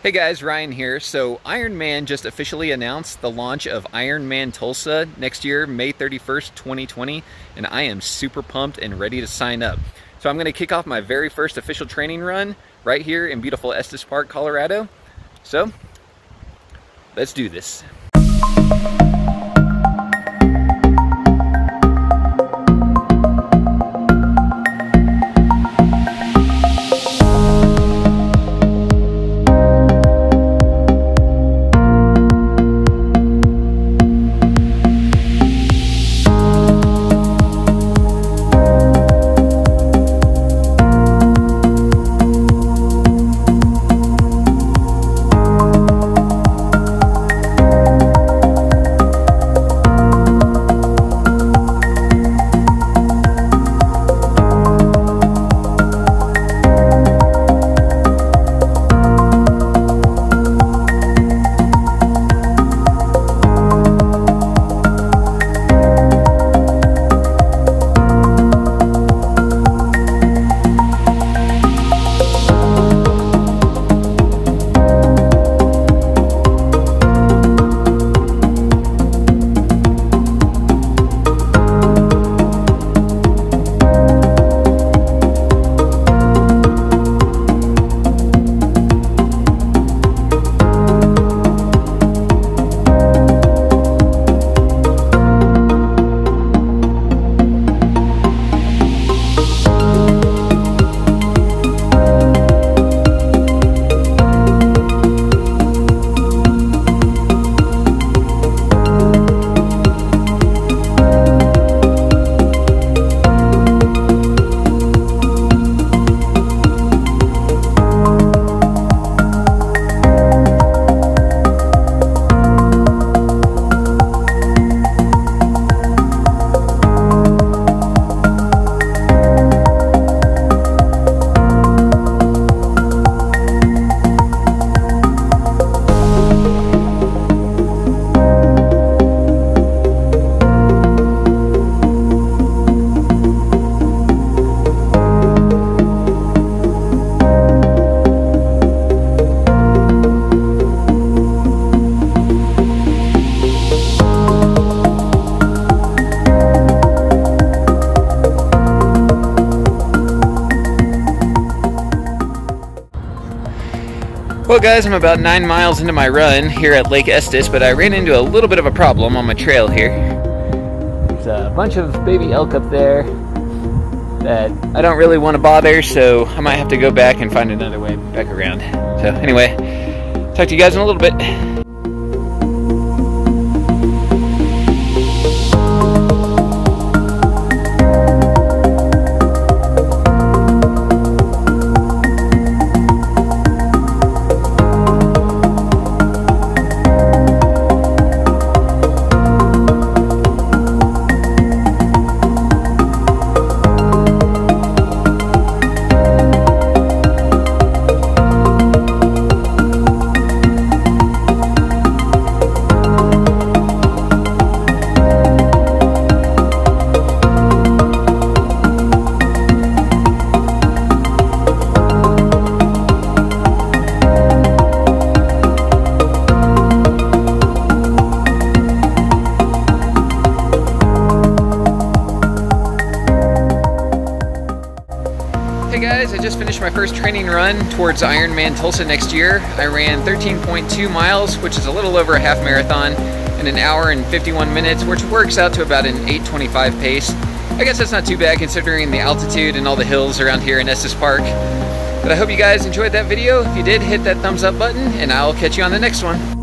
Hey guys, Ryan here. So Ironman just officially announced the launch of Ironman Tulsa next year, May 31st, 2020, and I am super pumped and ready to sign up. So I'm going to kick off my very first official training run right here in beautiful Estes Park, Colorado. So let's do this. Well guys, I'm about 9 miles into my run here at Lake Estes, but I ran into a little bit of a problem on my trail here. There's a bunch of baby elk up there that I don't really want to bother, so I might have to go back and find another way back around. So anyway, talk to you guys in a little bit. Hey guys, I just finished my first training run towards Ironman Tulsa next year. I ran 13.2 miles, which is a little over a half marathon, in an hour and 51 minutes, which works out to about an 8:25 pace. I guess that's not too bad considering the altitude and all the hills around here in Estes Park. But I hope you guys enjoyed that video. If you did, hit that thumbs up button, and I'll catch you on the next one.